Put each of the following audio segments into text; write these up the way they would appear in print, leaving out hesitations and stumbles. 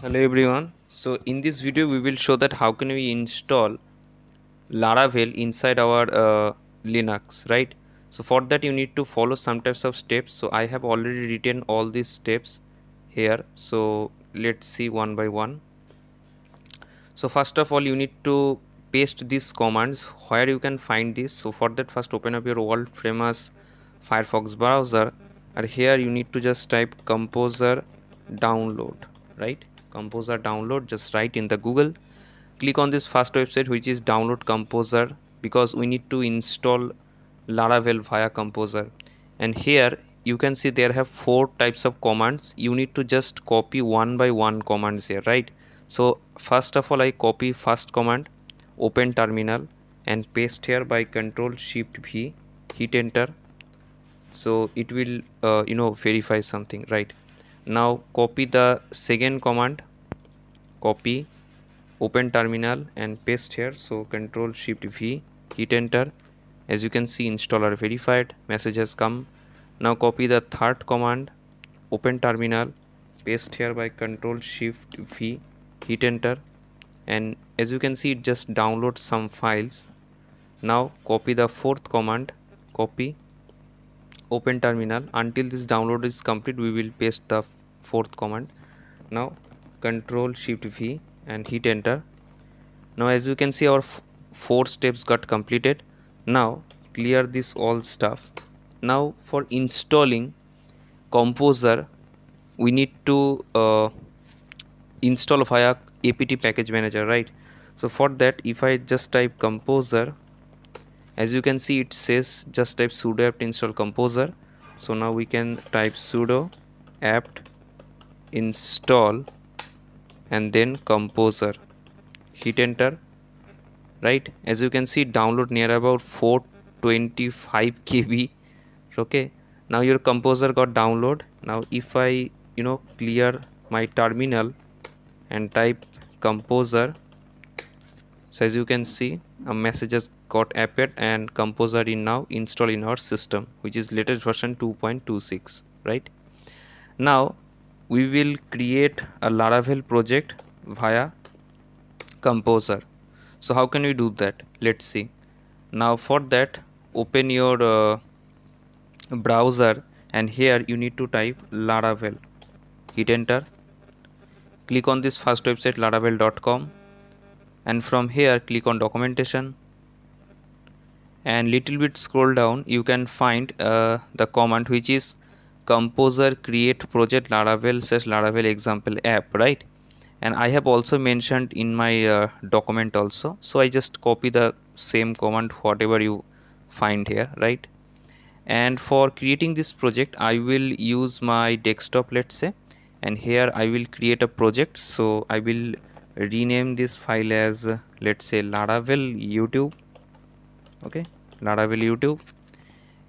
Hello everyone. So in this video we will show that how can we install Laravel inside our Linux, right? So for that you need to follow some types of steps. So I have already written all these steps here, so let's see one by one. So first of all you need to paste these commands where you can find this. So for that first open up your world famous Firefox browser, and here you need to just type Composer download, right? Composer download, just write in the Google, click on this first website which is download Composer, because we need to install Laravel via Composer. And here you can see there have four types of commands. You need to just copy one by one commands here, right? So first of all I copy first command, open terminal and paste here by Ctrl Shift V, hit enter. So it will verify something, right? Now copy the second command, copy, open terminal and paste here. So Ctrl Shift V, hit enter. As you can see, installer verified, message has come. Now copy the third command, open terminal, paste here by Ctrl Shift V, hit enter. And as you can see, it just downloads some files. Now copy the fourth command, copy, open terminal. Until this download is complete we will paste the fourth command. Now Ctrl Shift V and hit enter. Now as you can see our four steps got completed. Now clear this all stuff. Now for installing Composer we need to install via apt package manager, right? So for that if I just type Composer, as you can see it says just type sudo apt install Composer. So now we can type sudo apt install and then Composer, hit enter, right? As you can see download near about 425 KB. Okay, now your Composer got download. Now if I clear my terminal and type Composer, so as you can see a message has got appeared and Composer is now installed in our system, which is latest version 2.26, right? Now we will create a Laravel project via Composer. So how can we do that? Let's see. Now for that open your browser and here you need to type Laravel, hit enter, click on this first website laravel.com, and from here click on documentation and little bit scroll down you can find the command which is Composer create project laravel/laravel example app, right? And I have also mentioned in my document also, so I just copy the same command whatever you find here, right? And for creating this project I will use my desktop, let's say, and here I will create a project. So I will rename this file as let's say Laravel YouTube, okay, Laravel YouTube.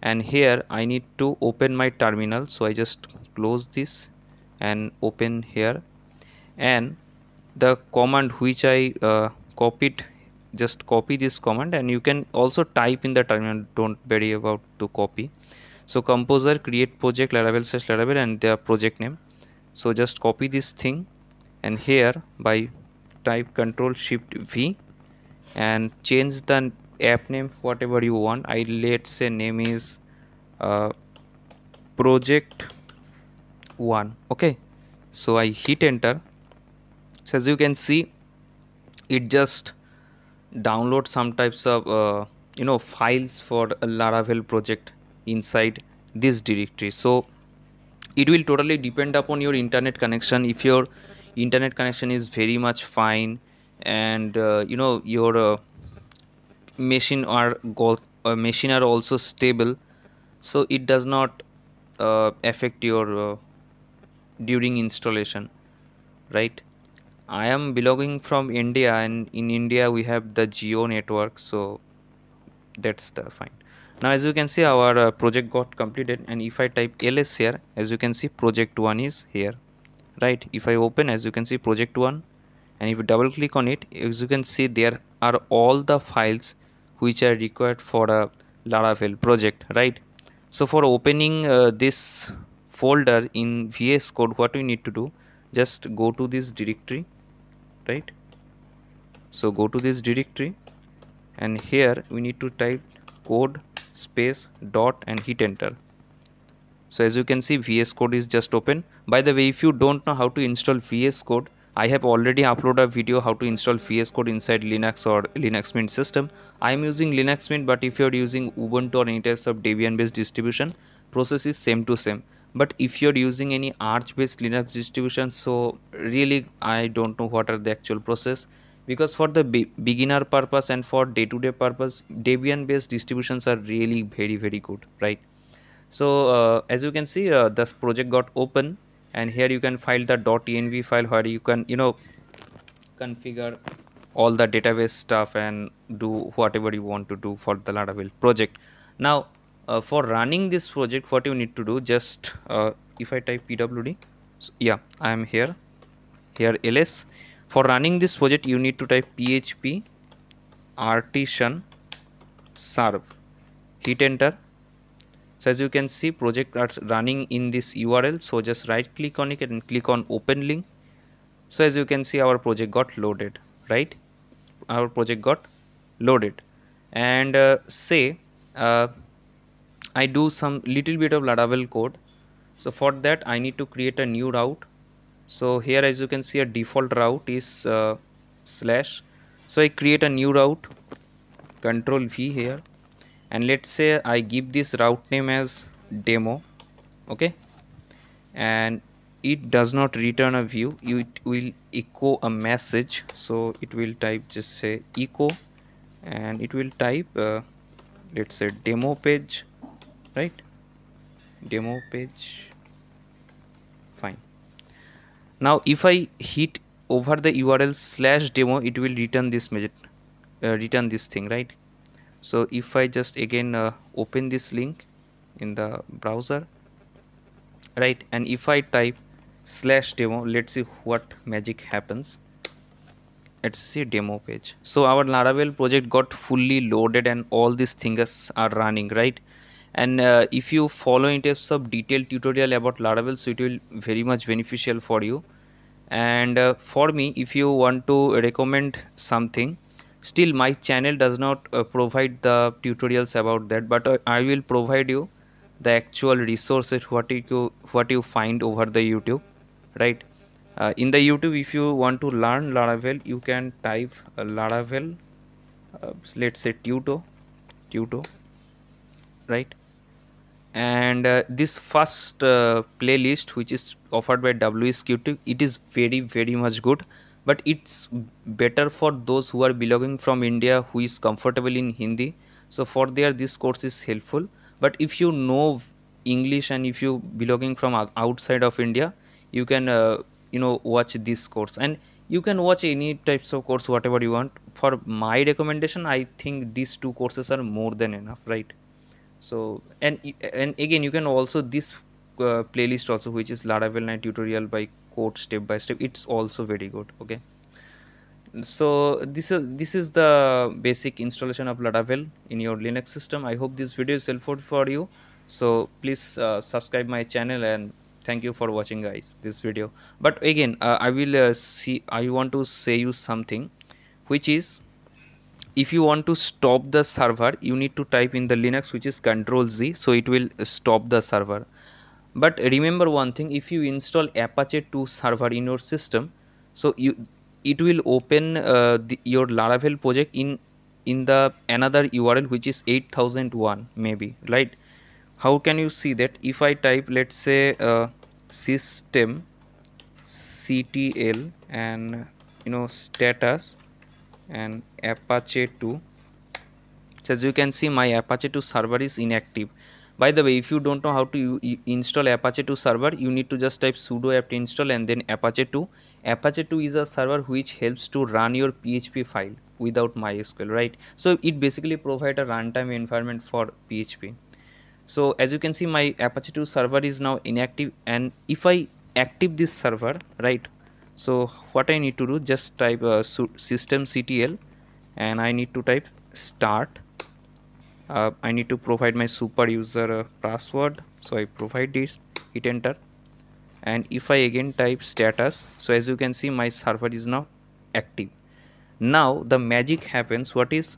And here I need to open my terminal, so I just close this and open here, and the command which I copied, just copy this command, and you can also type in the terminal, don't worry about to copy. So Composer create project laravel/laravel and the project name. So just copy this thing and here by type Ctrl Shift V and change the app name whatever you want. I let's say name is project 1, okay? So I hit enter. So as you can see it just download some types of files for Laravel project inside this directory. So it will totally depend upon your internet connection. If your internet connection is very much fine and your machine are also stable, so it does not affect your during installation, right? I am belonging from India, and in India we have the Jio network, so that's the fine. Now as you can see our project got completed, and if I type ls here, as you can see project 1 is here, right? If I open, as you can see project 1, and if you double click on it, as you can see there are all the files which are required for a Laravel project, right? So for opening this folder in VS Code what we need to do, just go to this directory, right? So go to this directory, and here we need to type code space dot and hit enter. So as you can see, VS Code is just open. By the way, if you don't know how to install VS Code, I have already uploaded a video how to install VS Code inside Linux or Linux Mint system. I am using Linux Mint, but if you are using Ubuntu or any types of Debian based distribution, process is same to same. But if you are using any Arch based Linux distribution, so really I don't know what are the actual process, because for the beginner purpose and for day-to-day purpose, Debian based distributions are really very good, right? So as you can see, this project got open, and here you can file the .env file where you can, you know, configure all the database stuff and do whatever you want to do for the Laravel project. Now for running this project, what you need to do, just if I type pwd, so yeah, I am here ls. For running this project, you need to type php artisan serve, hit enter. So as you can see, project starts running in this URL. So just right click on it and click on open link. So as you can see, our project got loaded, right? Our project got loaded. And I do some little bit of Laravel code. So for that, I need to create a new route. So here, as you can see, a default route is /. So I create a new route, control V here. And let's say I give this route name as demo, okay, and it does not return a view, it will echo a message. So it will type, just say echo, and it will type let's say demo page, right? Demo page, fine. Now if I hit over the URL /demo, it will return this message, return this thing, right? So if I just again open this link in the browser, right, and if I type /demo, let's see what magic happens. Let's see demo page. So our Laravel project got fully loaded and all these things are running, right? And if you follow in terms of detailed tutorial about Laravel, so it will very much beneficial for you. And for me, if you want to recommend something, still my channel does not provide the tutorials about that, but I will provide you the actual resources what you find over the YouTube, right? In the YouTube, if you want to learn Laravel, you can type Laravel let's say tuto, right? And this first playlist, which is offered by W3Schools, it is very much good. But it's better for those who are belonging from India, who is comfortable in Hindi. So for there, this course is helpful. But if you know English and if you belonging from outside of India, you can you know, watch this course. And you can watch any types of course, whatever you want. For my recommendation, I think these two courses are more than enough, right? So and again, you can also this playlist also, which is Laravel 9 tutorial by code step by step, it's also very good, okay? So this is the basic installation of Laravel in your Linux system. I hope this video is helpful for you. So please subscribe my channel, and thank you for watching, guys, this video. But again, I want to say you something, which is, if you want to stop the server, you need to type in the Linux, which is Ctrl Z, so it will stop the server. But remember one thing, if you install Apache2 server in your system, so it will open your Laravel project in the another URL, which is 8001 maybe, right? How can you see that? If I type, let's say system ctl and, you know, status and Apache2, so as you can see, my Apache2 server is inactive. By the way, if you don't know how to install Apache2 server, you need to just type sudo apt install and then Apache2. Apache2 is a server which helps to run your PHP file without MySQL, right? So it basically provides a runtime environment for PHP. So as you can see, my Apache2 server is now inactive, and if I active this server, right, so what I need to do, just type systemctl, and I need to type start. I need to provide my super user password, so I provide this, hit enter. and if I again type status, so as you can see my server is now active. Now the magic happens. What is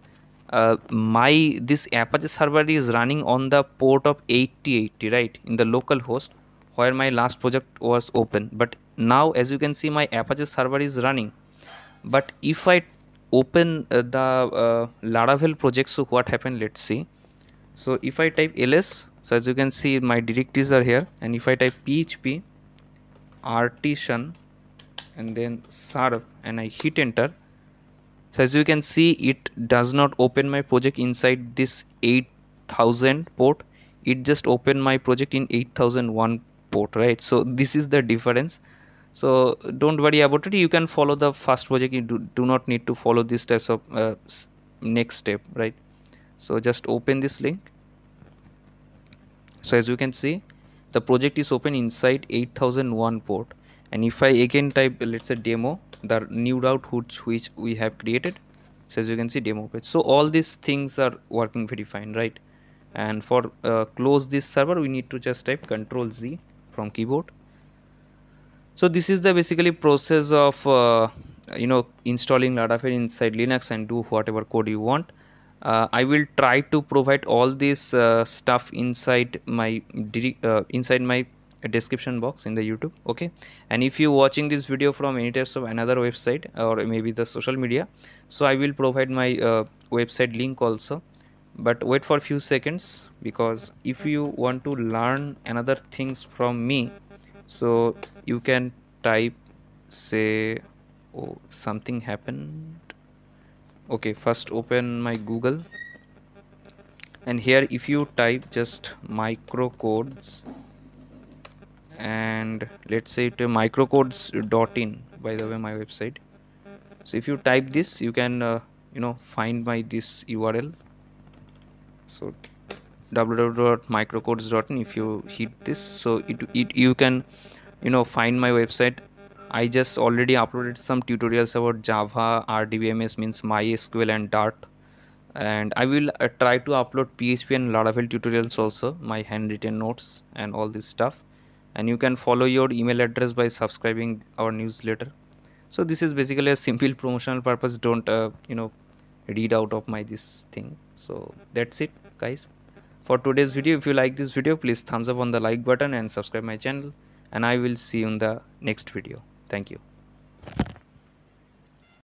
this Apache server is running on the port of 8080, right, in the local host where my last project was open. But now as you can see my Apache server is running, but if I open the Laravel project, so what happened, let's see. So if I type ls, so as you can see my directories are here, and if I type php artisan and then serve and I hit enter, so as you can see it does not open my project inside this 8000 port, it just opened my project in 8001 port, right? So this is the difference. So don't worry about it, you can follow the first project, you do not need to follow this type of next step, right? So just open this link. So as you can see the project is open inside 8001 port, and if I again type let's say demo, the new route which we have created, so as you can see demo page. So all these things are working very fine, right? And for close this server we need to just type Ctrl Z from keyboard. So this is the basically process of installing Laravel inside Linux and do whatever code you want. I will try to provide all this stuff inside my description box in the YouTube, okay? And if you're watching this video from any types of another website or maybe the social media, so I will provide my website link also. But wait for a few seconds, because if you want to learn another things from me, so you can type, say, oh something happened, okay, first open my Google, and here if you type just microcodes, and let's say to microcodes.in, by the way my website, so if you type this you can find my this URL. So www.microcodes.in, if you hit this, so it you can find my website. I just already uploaded some tutorials about Java, RDBMS means MySQL and Dart, and I will try to upload PHP and Laravel tutorials also, my handwritten notes and all this stuff. And you can follow your email address by subscribing our newsletter. So this is basically a simple promotional purpose. Don't read out of my this thing. So that's it guys for today's video. If you like this video, please thumbs up on the like button and subscribe my channel, and I will see you in the next video. Thank you.